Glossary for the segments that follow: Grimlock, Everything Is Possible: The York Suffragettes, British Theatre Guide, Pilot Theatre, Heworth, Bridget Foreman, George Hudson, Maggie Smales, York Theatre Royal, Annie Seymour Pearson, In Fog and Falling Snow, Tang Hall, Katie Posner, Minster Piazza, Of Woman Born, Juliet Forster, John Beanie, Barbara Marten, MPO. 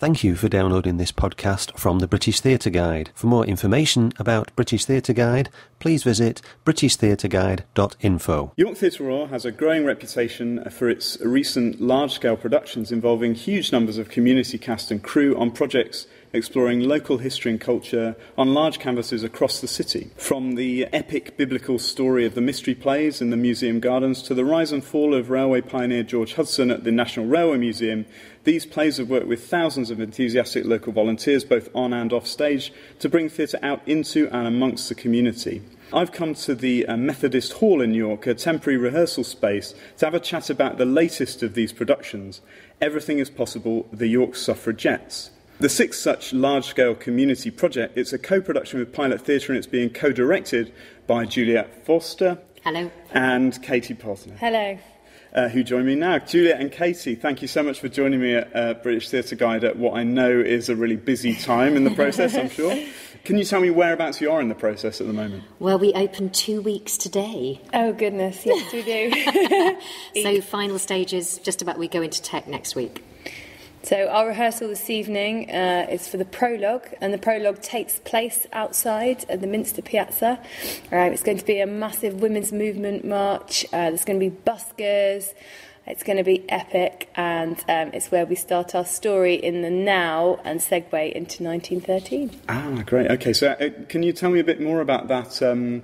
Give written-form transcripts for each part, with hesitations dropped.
Thank you for downloading this podcast from the British Theatre Guide. For more information about British Theatre Guide, please visit britishtheatreguide.info. York Theatre Royal has a growing reputation for its recent large-scale productions involving huge numbers of community cast and crew on projects exploring local history and culture on large canvases across the city. From the epic biblical story of the mystery plays in the museum gardens to the rise and fall of railway pioneer George Hudson at the National Railway Museum, these plays have worked with thousands of enthusiastic local volunteers, both on and off stage, to bring theatre out into and amongst the community. I've come to the Methodist Hall in York, a temporary rehearsal space, to have a chat about the latest of these productions, Everything Is Possible: The York Suffragettes. The sixth such large-scale community project. It's a co-production with Pilot Theatre, and it's being co-directed by Juliet Forster. Hello. And Katie Posner. Hello. Who join me now. Juliet and Katie, thank you so much for joining me at British Theatre Guide at what I know is a really busy time in the process, I'm sure. Can you tell me whereabouts you are in the process at the moment? Well, we open 2 weeks today. Oh, goodness, yes we do. So final stages, just about, we go into tech next week. So our rehearsal this evening is for the prologue, and the prologue takes place outside at the Minster Piazza. It's going to be a massive women's movement march, there's going to be buskers, it's going to be epic, and it's where we start our story in the now and segue into 1913. Ah, great. Okay, so can you tell me a bit more about that,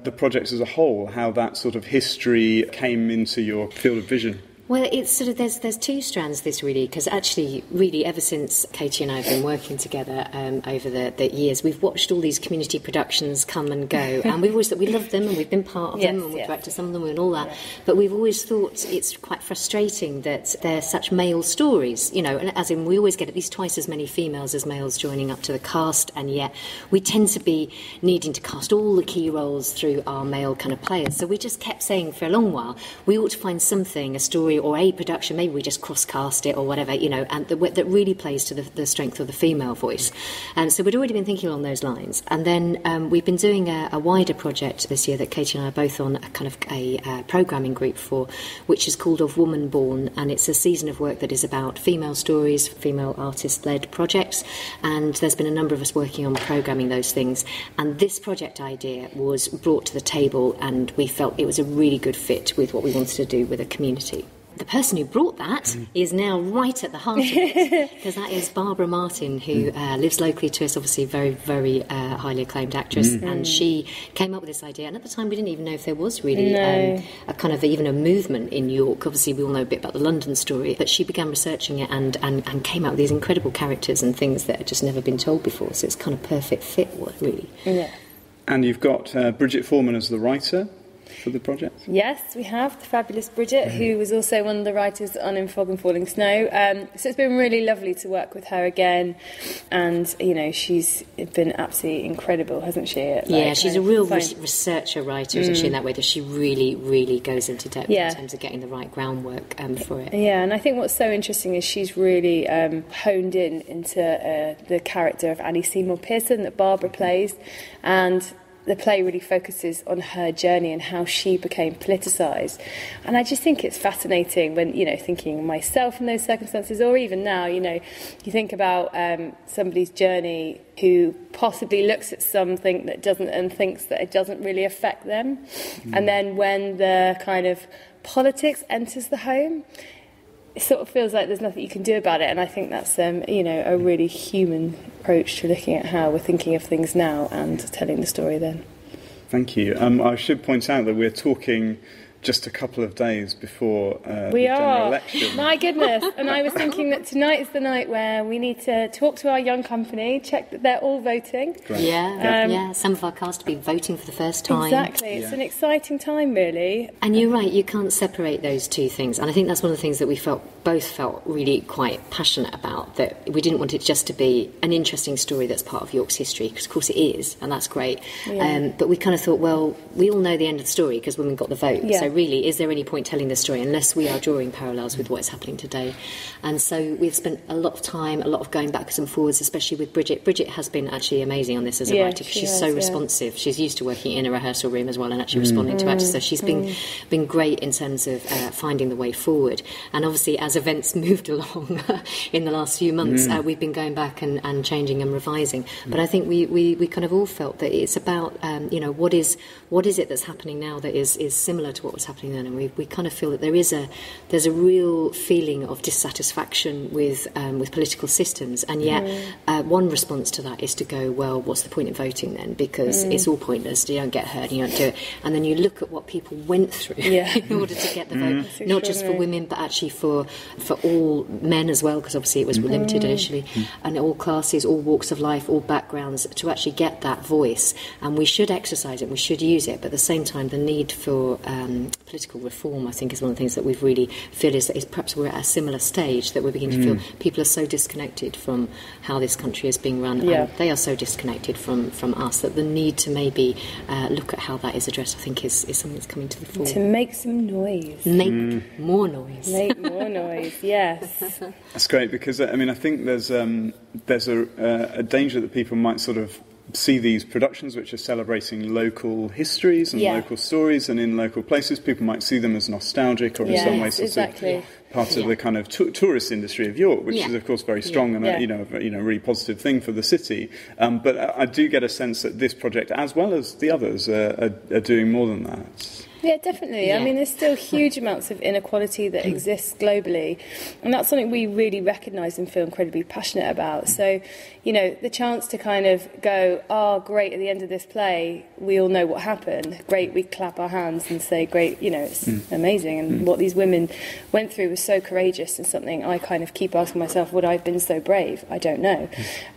the project as a whole, how that sort of history came into your field of vision? Well, it's sort of, there's two strands this really, because actually, really, ever since Katie and I have been working together over the years, we've watched all these community productions come and go, and we love them, and we've been part of them, and we've worked at some of them and all that, but we've always thought it's quite frustrating that they're such male stories, you know, and as in we always get at least twice as many females as males joining up to the cast, and yet we tend to be needing to cast all the key roles through our male kind of players, so we just kept saying for a long while, we ought to find something, a story or a production, maybe we just cross-cast it or whatever, you know, and that really plays to the strength of the female voice. And so we'd already been thinking along those lines. And then we've been doing a wider project this year that Katie and I are both on, a kind of a programming group for, which is called Of Woman Born, and it's a season of work that is about female stories, female artist-led projects, and there's been a number of us working on programming those things. And this project idea was brought to the table, and we felt it was a really good fit with what we wanted to do with a community. The person who brought that is now right at the heart of it, because that is Barbara Marten, who lives locally to us, obviously very, very highly acclaimed actress, and she came up with this idea, and at the time we didn't even know if there was really a kind of even a movement in York. Obviously we all know a bit about the London story, but she began researching it and came up with these incredible characters and things that had just never been told before, so it's kind of perfect fit, really. Yeah. And you've got Bridget Foreman as the writer for the project? Yes, we have, the fabulous Bridget, who was also one of the writers on In Fog and Falling Snow. So it's been really lovely to work with her again, and, you know, she's been absolutely incredible, hasn't she? She's a real researcher writer, isn't she, in that way, that she really, really goes into depth in terms of getting the right groundwork for it. Yeah, and I think what's so interesting is she's really honed in into the character of Annie Seymour Pearson that Barbara plays, and the play really focuses on her journey and how she became politicised. And I just think it's fascinating when, you know, thinking myself in those circumstances, or even now, you know, you think about somebody's journey who possibly looks at something that doesn't, and thinks that it doesn't really affect them. And then when the kind of politics enters the home, it sort of feels like there's nothing you can do about it, and I think that's, you know, a really human approach to looking at how we're thinking of things now and telling the story then. Thank you. I should point out that we're talking just a couple of days before the general election. My goodness, and I was thinking that tonight is the night where we need to talk to our young company, check that they're all voting. Great. Yeah, some of our cast will be voting for the first time. Exactly, it's an exciting time really. And you're right, you can't separate those two things, and I think that's one of the things that we both felt really quite passionate about, that we didn't want it just to be an interesting story that's part of York's history, because of course it is, and that's great, but we kind of thought, well, we all know the end of the story because women got the vote, so really, is there any point telling this story unless we are drawing parallels with what's happening today? And so we've spent a lot of time, a lot of going backwards and forwards, especially with Bridget. Bridget has been actually amazing on this as a writer, because she's so responsive. She's used to working in a rehearsal room as well and actually responding to actors. So she's been great in terms of finding the way forward. And obviously, as events moved along in the last few months, we've been going back and changing and revising. But I think we kind of all felt that it's about, you know, what is it that's happening now that is similar to what was happening then? And we kind of feel that there's a real feeling of dissatisfaction with political systems. And yet one response to that is to go, well, what's the point in voting then? Because it's all pointless. You don't get heard, you don't do it. And then you look at what people went through in order to get the vote, not just for women, but actually for all men as well, because obviously it was limited initially, and all classes, all walks of life, all backgrounds, to actually get that voice. And we should exercise it, we should use it, but at the same time, the need for political reform, I think, is one of the things that we've really feel is perhaps we're at a similar stage, that we're beginning to feel people are so disconnected from how this country is being run, and they are so disconnected from us, that the need to maybe look at how that is addressed, I think, is something that's coming to the fore. To make some noise. Make more noise. Make more noise, yes. That's great, because, I mean, I think there's a danger that people might sort of see these productions which are celebrating local histories and local stories, and in local places people might see them as nostalgic, or in some ways part of the kind of tourist industry of York, which is of course very strong and a, you know, really positive thing for the city. But I do get a sense that this project, as well as the others, are doing more than that. Yeah, definitely. Yeah. I mean, there's still huge amounts of inequality that exists globally, and that's something we really recognise and feel incredibly passionate about. So, you know, the chance to kind of go, oh, great, at the end of this play, we all know what happened. Great, we clap our hands and say, great, you know, it's amazing. And what these women went through was so courageous, and something I kind of keep asking myself, would I have been so brave? I don't know.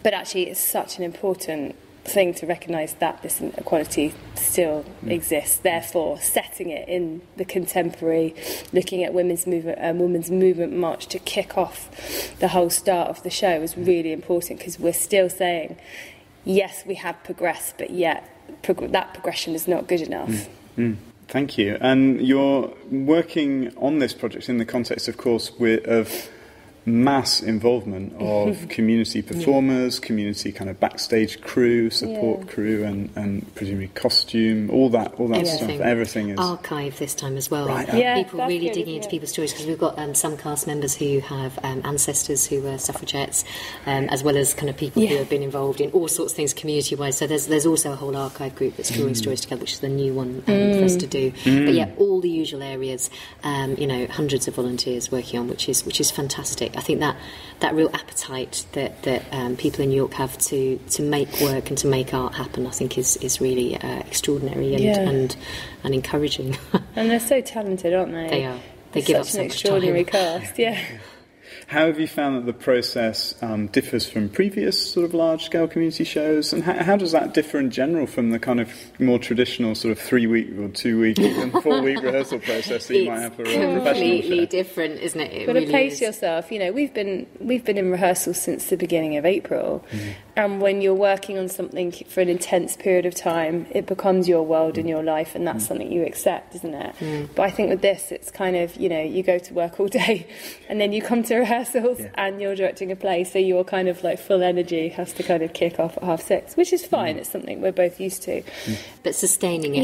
But actually, it's such an important thing to recognise that this inequality still exists, therefore setting it in the contemporary, looking at women's movement march to kick off the whole start of the show was really important, because we're still saying, yes, we have progressed, but yet that progression is not good enough. Thank you. And you're working on this project in the context, of course, of mass involvement of community performers, community kind of backstage crew, support crew, and presumably costume, all that everything. Stuff. Everything is archive this time as well. Right. People really digging into people's stories, because we've got some cast members who have ancestors who were suffragettes, as well as kind of people who have been involved in all sorts of things community-wise. So there's also a whole archive group that's drawing stories together, which is the new one for us to do. But yeah, all the usual areas, you know, hundreds of volunteers working on, which is fantastic. I think that real appetite that people in York have to make work and to make art happen, I think is really extraordinary and encouraging. And they're so talented, aren't they? They are. They give up so much time. Such an extraordinary cast, yeah. How have you found that the process differs from previous sort of large-scale community shows, and how does that differ in general from the kind of more traditional sort of 3-week or 2-week and 4-week rehearsal process that you might have for a professional show? It's completely different, isn't it? But really place yourself. You know, we've been in rehearsal since the beginning of April, and when you're working on something for an intense period of time, it becomes your world and your life, and that's something you accept, isn't it? But I think with this, it's kind of, you know, you go to work all day, and then you come to rehearsal. And you're directing a play, so your kind of like full energy has to kind of kick off at 6:30, which is fine. It's something we're both used to, but sustaining it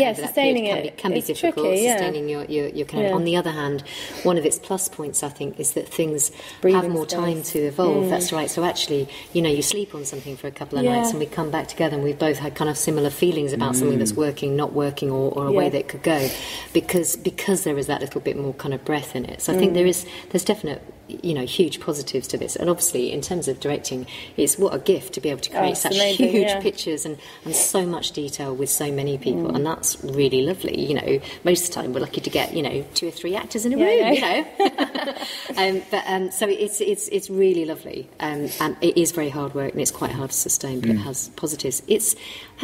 can be difficult. Tricky, sustaining your kind of, on the other hand, one of its plus points, I think, is that things have more time to evolve. That's right. So actually, you know, you sleep on something for a couple of nights, and we come back together, and we've both had kind of similar feelings about something that's working, not working, or a way that it could go, because there is that little bit more kind of breath in it. So I think there's definite, you know, huge positives to this. And obviously, in terms of directing, it's what a gift to be able to create such amazing, huge pictures and so much detail with so many people, and that's really lovely. You know, most of the time we're lucky to get, you know, 2 or 3 actors in a room, you know. So it's really lovely, and it is very hard work, and it's quite hard to sustain, but it has positives. Is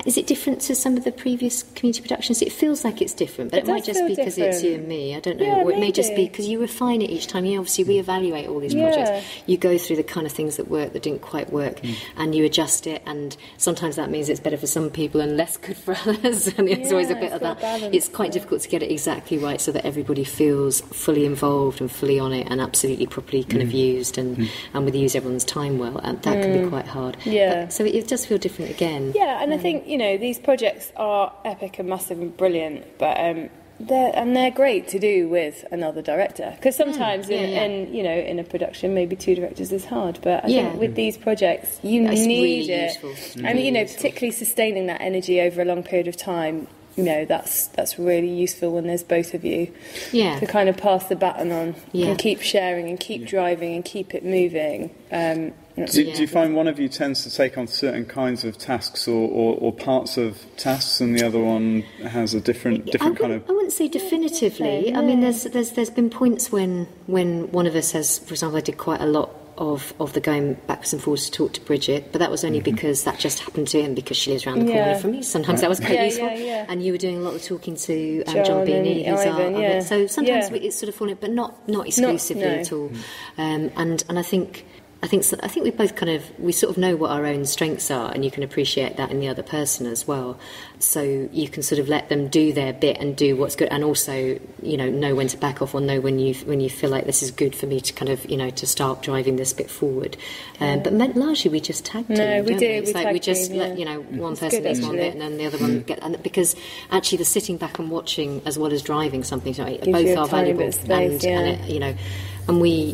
it different to some of the previous community productions? It feels like it's different, but it might just be because it's you and me. I don't know, or it may just be because you refine it each time. You obviously reevaluate evaluate all these projects. You go through the kind of things that worked, that didn't quite work, and you adjust it, and sometimes that means it's better for some people and less good for others, and it's always a bit of that. Balance, it's quite difficult to get it exactly right so that everybody feels fully involved and fully on it and absolutely properly kind of used and we use everyone's time well, and that can be quite hard. But, so it does feel different again. And I think, you know, these projects are epic and massive and brilliant, but they're great to do with another director, because sometimes in you know, in a production maybe two directors is hard, but I think with these projects you need really it useful. And you know, particularly sustaining that energy over a long period of time, you know, that's really useful when there's both of you to kind of pass the baton on and keep sharing and keep driving and keep it moving. Do you find one of you tends to take on certain kinds of tasks or parts of tasks, and the other one has a different kind of? I wouldn't say definitively. I mean, there's been points when one of us has, for example, I did quite a lot of the going backwards and forwards to talk to Bridget, but that was only because that just happened to him because she lives around the corner from me. Sometimes that was quite useful. And you were doing a lot of talking to John Beanie, who's Ivan, our so sometimes it's sort of fallen, but not exclusively at all. And I think we both kind of, we sort of know what our own strengths are, and you can appreciate that in the other person as well. So you can sort of let them do their bit and do what's good, and also, you know when to back off, or know when you feel like this is good for me to kind of, you know, to start driving this bit forward. But largely we just tag team. No, we do. It's like we just let, you know, one person does one bit and then the other one get, and because actually the sitting back and watching as well as driving something, both are valuable space, and it, you know. And we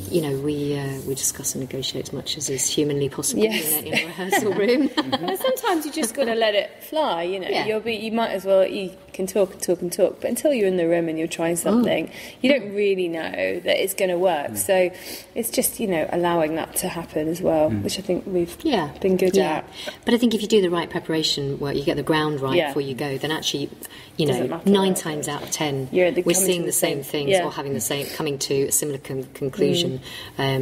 discuss and negotiate as much as is humanly possible in a rehearsal room. And sometimes you just got to let it fly, you know. You might as well, you can talk and talk and talk, but until you're in the room and you're trying something, you don't really know that it's going to work. So it's just, you know, allowing that to happen as well, which I think we've been good at. But I think if you do the right preparation work, you get the ground right before you go, then actually, you know, 9 times out of 10, we're seeing the same things or having the same, coming to a similar conclusion,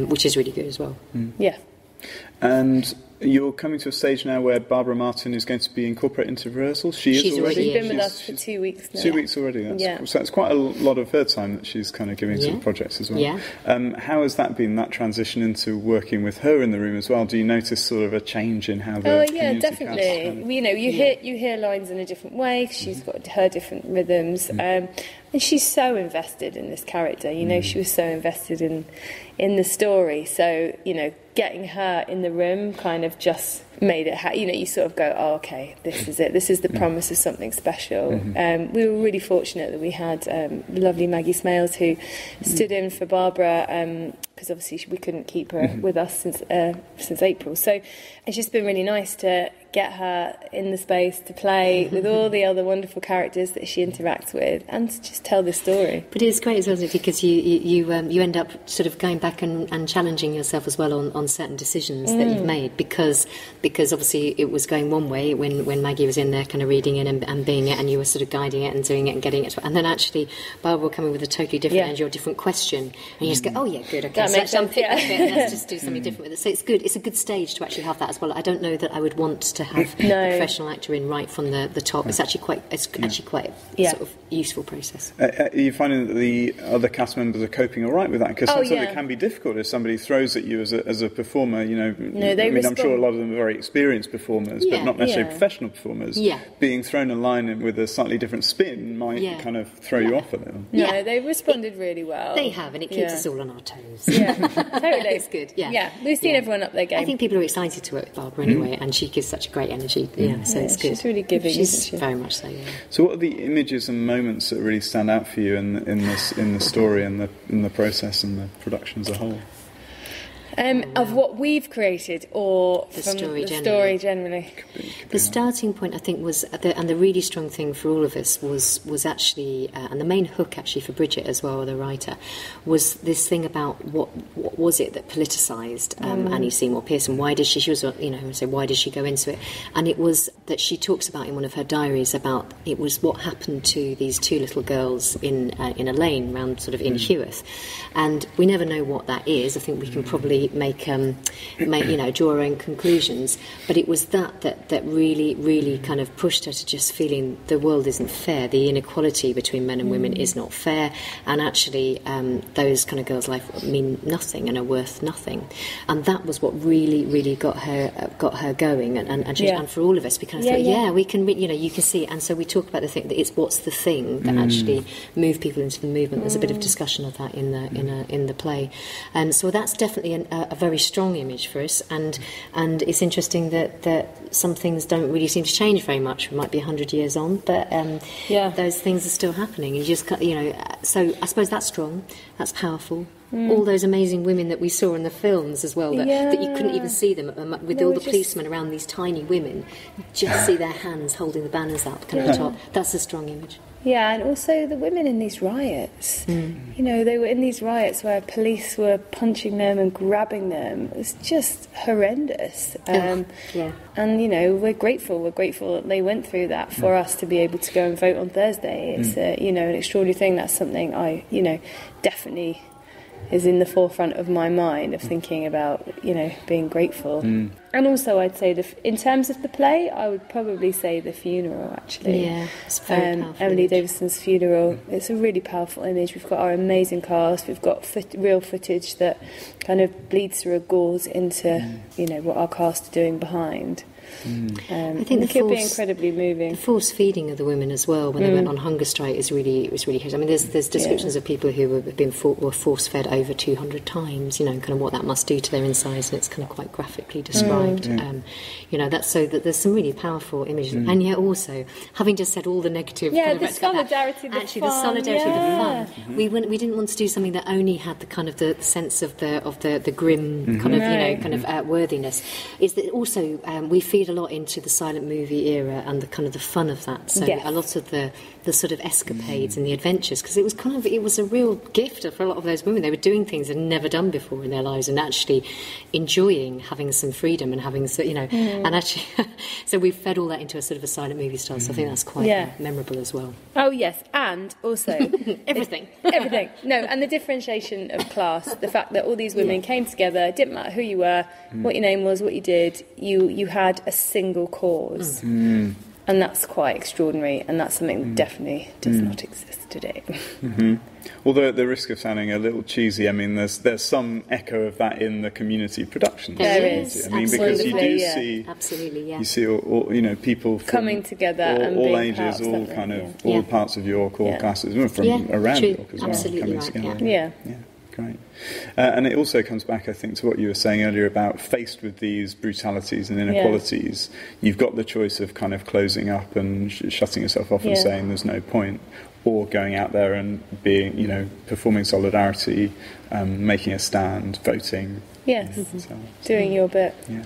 which is really good as well. And you're coming to a stage now where Barbara Marten is going to be incorporated into rehearsals. She's already. She's been with us for 2 weeks now. 2 weeks already. So that's quite a lot of her time that she's kind of giving to the projects as well. How has that been, that transition into working with her in the room as well? Do you notice sort of a change in how the community definitely. You know, you hear lines in a different way. She's got her different rhythms. And she's so invested in this character, you know, she was so invested in the story. So, you know, getting her in the room kind of just made it, you know, you sort of go, oh, okay, this is it. This is the promise of something special. We were really fortunate that we had lovely Maggie Smales, who stood in for Barbara, because obviously we couldn't keep her with us since April. So it's just been really nice to get her in the space to play with all the other wonderful characters that she interacts with, and to just tell the story. But it's great as well, isn't it? Because you end up sort of going back and challenging yourself as well on certain decisions that you've made, because obviously it was going one way when Maggie was in there kind of reading it and being it, and you were sort of guiding it and doing it and getting it, and then actually Barbara coming with a totally different and your different question, and you just go, oh yeah, good, okay. That makes sense, let's just do something different with it. So it's good. It's a good stage to actually have that as well. I don't know that I would want to have a professional actor in right from the top. It's actually quite a sort of useful process. Are you finding that the other cast members are coping all right with that? Because sometimes it can be difficult if somebody throws at you as a performer. You know, I'm sure a lot of them are very experienced performers, but not necessarily professional performers. Being thrown a line with a slightly different spin might kind of throw you off a little. No, they've responded really well. They have, and it keeps us all on our toes. Totally. It's good. We've seen everyone up their game. I think people are excited to work with Barbara anyway, and she gives such a great energy. It's good. She's really giving. She's very much so. So what are the images and moments that really stand out for you in the story and in the process and the production as a whole? Of what we've created, or the story generally? The starting point, I think, was, the really strong thing for all of us was actually, and the main hook actually for Bridget as well, the writer, was this thing about what was it that politicised Annie Seymour Pearson? Why did she was, you know, so why did she go into it? And it was that she talks about in one of her diaries about, it was what happened to these two little girls in a lane round sort of in Heworth, and we never know what that is. I think we can probably draw her own conclusions. But it was that really, really kind of pushed her to just feeling the world isn't fair. The inequality between men and women is not fair, and actually those kind of girls' life mean nothing and are worth nothing. And that was what really, really got her going. And for all of us, we kind of thought, we can, you can see. And so we talk about the thing that it's what's the thing that actually moved people into the movement. There's a bit of discussion of that in the play, and so that's definitely a very strong image for us. And it's interesting that some things don't really seem to change very much. We might be 100 years on, but those things are still happening. You just so I suppose that's strong. That's powerful. All those amazing women that we saw in the films as well, that you couldn't even see them, with all the policemen around these tiny women, you just see their hands holding the banners up, kind of top. That's a strong image. Yeah, and also the women in these riots. You know, they were in these riots where police were punching them and grabbing them. It was just horrendous. And, we're grateful that they went through that for us to be able to go and vote on Thursday. It's, an extraordinary thing. That's something I, definitely is in the forefront of my mind of thinking about, being grateful. And also I'd say, in terms of the play, I would probably say the funeral, actually. Yeah, it's very powerful. Emily Davidson's funeral. It's a really powerful image. We've got our amazing cast. We've got real footage that kind of bleeds through a gauze into, what our cast are doing behind. I think it could be incredibly moving. The force feeding of the women as well when they went on hunger strike is really huge. I mean, there's descriptions of people who were force fed over 200 times. Kind of what that must do to their insides, and it's kind of quite graphically described. That's so that there's some really powerful images, and yet also having just said all the negative. Yeah, the solidarity, the fun. We didn't want to do something that only had the kind of the sense of the grim kind of worthiness. Is that also we feel a lot into the silent movie era and the kind of the fun of that, so a lot of the sort of escapades and the adventures, because it was a real gift for a lot of those women. They were doing things they'd never done before in their lives and actually enjoying having some freedom and having and actually so we fed all that into a sort of a silent movie style, so I think that's quite memorable as well. Oh yes, and also everything and the differentiation of class, the fact that all these women came together, didn't matter who you were, what your name was, what you did, you had a single cause, and that's quite extraordinary, and that's something that definitely does not exist today. Although at the risk of sounding a little cheesy, I mean, there's some echo of that in the community production. There is. I mean, absolutely, because you do see, absolutely, you see all people from coming together, and all ages, all kind of all parts of York, all classes from around York as absolutely well, coming together. Great. And it also comes back, I think, to what you were saying earlier about faced with these brutalities and inequalities, you've got the choice of kind of closing up and shutting yourself off and saying there's no point, or going out there and being, performing solidarity, making a stand, voting. Yes, doing your bit. Yeah.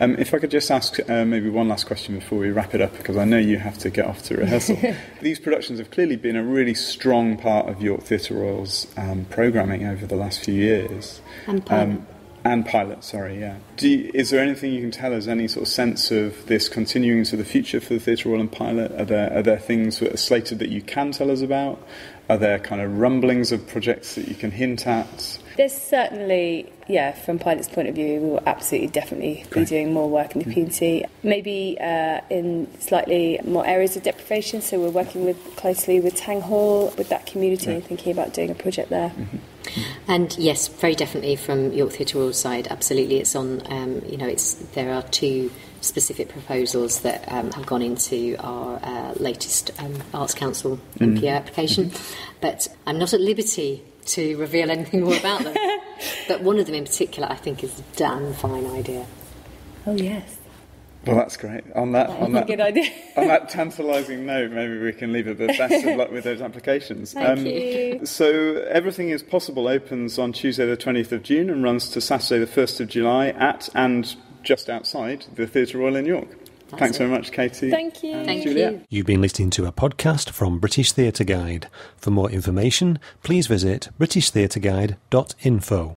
If I could just ask maybe one last question before we wrap it up, because I know you have to get off to rehearsal. These productions have clearly been a really strong part of York Theatre Royal's programming over the last few years. And Pilot. Is there anything you can tell us, any sort of sense of this continuing into the future for the Theatre Royal and Pilot? Are there things that are slated that you can tell us about? Are there kind of rumblings of projects that you can hint at? There's certainly, from Pilot's point of view, we will absolutely definitely be doing more work in the community, maybe in slightly more areas of deprivation. So we're working closely with Tang Hall, with that community, and thinking about doing a project there. And yes, very definitely from York Theatre Royal's side, absolutely. It's on, there are two specific proposals that have gone into our latest Arts Council MPO application. But I'm not at liberty to reveal anything more about them. But one of them in particular, I think, is a damn fine idea. Oh, yes. Well, that's great. On that good idea. On that tantalising note, maybe we can leave it, but best of luck with those applications. Thank you. So Everything Is Possible opens on Tuesday the 20th of June and runs to Saturday the 1st of July at and just outside the Theatre Royal in York. Thanks very much, Katie. Thank you. Thank you. You've been listening to a podcast from British Theatre Guide. For more information, please visit britishtheatreguide.info.